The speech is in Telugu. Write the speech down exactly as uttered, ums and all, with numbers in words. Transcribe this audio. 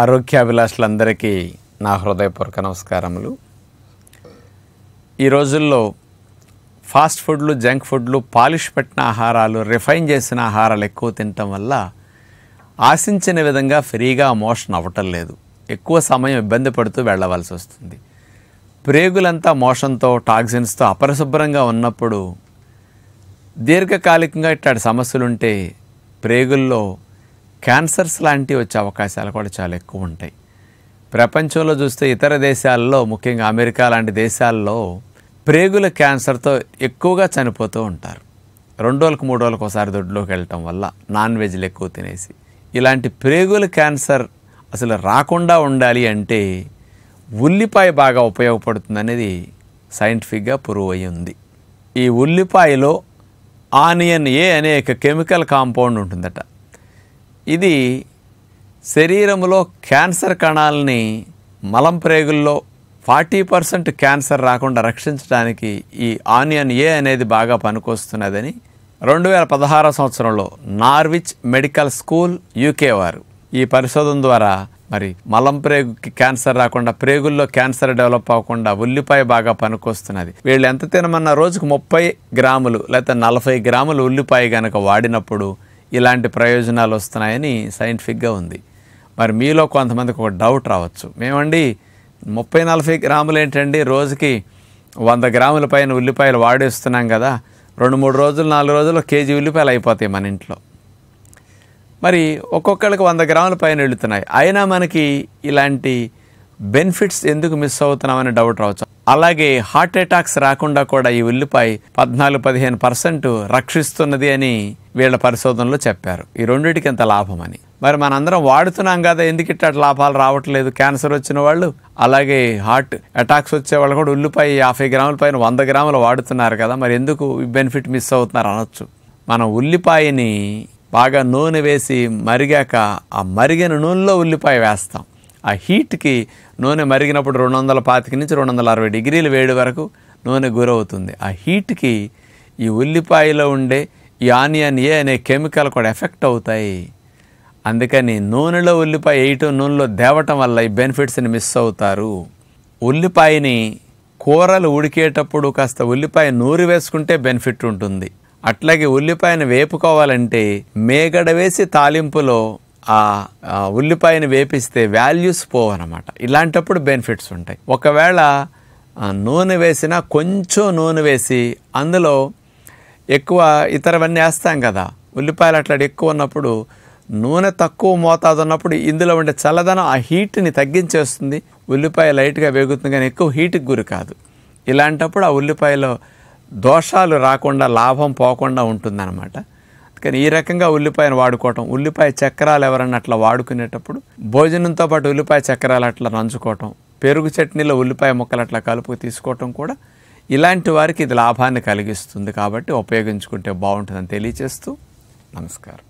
ఆరోగ్యాభిలాషులందరికీ నా హృదయపూర్వక నమస్కారములు. ఈ రోజుల్లో ఫాస్ట్ ఫుడ్లు, జంక్ ఫుడ్లు, పాలిష్ పెట్టిన ఆహారాలు, రిఫైన్ చేసిన ఆహారాలు ఎక్కువ తినటం వల్ల ఆశించిన విధంగా ఫ్రీగా మోషన్ అవ్వటం లేదు. ఎక్కువ సమయం ఇబ్బంది పడుతూ వెళ్ళవలసి వస్తుంది. ప్రేగులంతా మోషన్తో, టాక్సిన్స్తో అపరిశుభ్రంగా ఉన్నప్పుడు దీర్ఘకాలికంగా ఇట్లాంటి సమస్యలుంటే ప్రేగుల్లో క్యాన్సర్స్ లాంటివి వచ్చే అవకాశాలు కూడా చాలా ఎక్కువ ఉంటాయి. ప్రపంచంలో చూస్తే ఇతర దేశాల్లో, ముఖ్యంగా అమెరికా లాంటి దేశాల్లో ప్రేగుల క్యాన్సర్తో ఎక్కువగా చనిపోతూ ఉంటారు. రెండు రోజులకు మూడు రోజులకు ఒకసారి దొడ్లోకి వెళ్ళటం వల్ల, నాన్ వెజ్లు ఎక్కువ తినేసి. ఇలాంటి ప్రేగుల క్యాన్సర్ అసలు రాకుండా ఉండాలి అంటే ఉల్లిపాయ బాగా ఉపయోగపడుతుంది అనేది సైంటిఫిక్గా ప్రూవ్ అయి ఉంది. ఈ ఉల్లిపాయలో ఆనియన్ ఏ అనేక కెమికల్ కాంపౌండ్ ఉంటుందట. ఇది శరీరంలో క్యాన్సర్ కణాలని మలం ప్రేగుల్లో ఫార్టీ పర్సెంట్ క్యాన్సర్ రాకుండా రక్షించడానికి ఈ ఆనియన్ ఏ అనేది బాగా పనికొస్తున్నదని రెండు వేల పదహారో సంవత్సరంలో నార్విచ్ మెడికల్ స్కూల్ యూకే వారు ఈ పరిశోధన ద్వారా మరి మలం ప్రేగుకి క్యాన్సర్ రాకుండా, ప్రేగుల్లో క్యాన్సర్ డెవలప్ అవ్వకుండా ఉల్లిపాయ బాగా పనికొస్తున్నది. వీళ్ళు ఎంత తినమన్నా రోజుకు ముప్పై గ్రాములు లేకపోతే నలభై గ్రాములు ఉల్లిపాయ కనుక వాడినప్పుడు ఇలాంటి ప్రయోజనాలు వస్తున్నాయని సైంటిఫిక్గా ఉంది. మరి మీలో కొంతమందికి ఒక డౌట్ రావచ్చు, మేమండి ముప్పై నలభై గ్రాములు ఏంటండి, రోజుకి వంద గ్రాముల పైన ఉల్లిపాయలు వాడేస్తున్నాం కదా, రెండు మూడు రోజులు నాలుగు రోజులు కేజీ ఉల్లిపాయలు అయిపోతాయి మన ఇంట్లో. మరి ఒక్కొక్కరికి వంద గ్రాముల పైన వెళుతున్నాయి, అయినా మనకి ఇలాంటి బెనిఫిట్స్ ఎందుకు మిస్ అవుతున్నామని డౌట్ రావచ్చు. అలాగే హార్ట్ అటాక్స్ రాకుండా కూడా ఈ ఉల్లిపాయ పద్నాలుగు పదిహేను పర్సెంట్ రక్షిస్తున్నది అని వీళ్ళ పరిశోధనలో చెప్పారు. ఈ రెండింటికి ఎంత లాభం అని. మరి మనందరం వాడుతున్నాం కదా, ఎందుకు ఇట్లా లాభాలు రావట్లేదు? క్యాన్సర్ వచ్చిన వాళ్ళు, అలాగే హార్ట్ అటాక్స్ వచ్చేవాళ్ళు కూడా ఉల్లిపాయ యాభై గ్రాముల పైన వంద గ్రాములు వాడుతున్నారు కదా, మరి ఎందుకు బెనిఫిట్ మిస్ అవుతున్నారు అనొచ్చు. మనం ఉల్లిపాయని బాగా నూనె వేసి మరిగాక ఆ మరిగిన నూనెలో ఉల్లిపాయ వేస్తాం. ఆ హీట్కి నూనె మరిగినప్పుడు రెండు వందల పాతిక నుంచి రెండు వందల అరవై డిగ్రీల వేడి వరకు నూనె గురవుతుంది. ఆ హీట్కి ఈ ఉల్లిపాయలో ఉండే ఈ ఆనియన్ ఏ అనే కెమికల్ కూడా ఎఫెక్ట్ అవుతాయి. అందుకని నూనెలో ఉల్లిపాయ వేయటం, నూనెలో దేవటం వల్ల ఈ బెనిఫిట్స్ని మిస్ అవుతారు. ఉల్లిపాయని కూరలు ఉడికేటప్పుడు కాస్త ఉల్లిపాయ నూరి వేసుకుంటే బెనిఫిట్ ఉంటుంది. అట్లాగే ఉల్లిపాయను వేపుకోవాలంటే మేగడ వేసి తాలింపులో ఆ ఉల్లిపాయను వేపిస్తే వాల్యూస్ పోవన్నమాట. ఇలాంటప్పుడు బెనిఫిట్స్ ఉంటాయి. ఒకవేళ నూనె వేసినా కొంచెం నూనె వేసి అందులో ఎక్కువ ఇతరవన్నీ వేస్తాం కదా, ఉల్లిపాయలు అట్లా ఎక్కువ ఉన్నప్పుడు, నూనె తక్కువ మోతాదు ఉన్నప్పుడు ఇందులో ఉండే చల్లదనం ఆ హీట్ని తగ్గించేస్తుంది. ఉల్లిపాయ లైట్గా వేగుతుంది కానీ ఎక్కువ హీట్కి గురి కాదు. ఇలాంటప్పుడు ఆ ఉల్లిపాయలో దోషాలు రాకుండా, లాభం పోకుండా ఉంటుందన్నమాట. కానీ ఈ రకంగా ఉల్లిపాయను వాడుకోవటం, ఉల్లిపాయ చక్రాలు ఎవరన్నా అట్లా వాడుకునేటప్పుడు భోజనంతో పాటు ఉల్లిపాయ చక్రాలు అట్లా నంచుకోవటం, పెరుగు చట్నీలో ఉల్లిపాయ ముక్కలు అట్లా కలుపుకు తీసుకోవటం కూడా ఇలాంటి వారికి ఇది లాభాన్ని కలిగిస్తుంది. కాబట్టి ఉపయోగించుకుంటే బాగుంటుందని తెలియజేస్తూ నమస్కారం.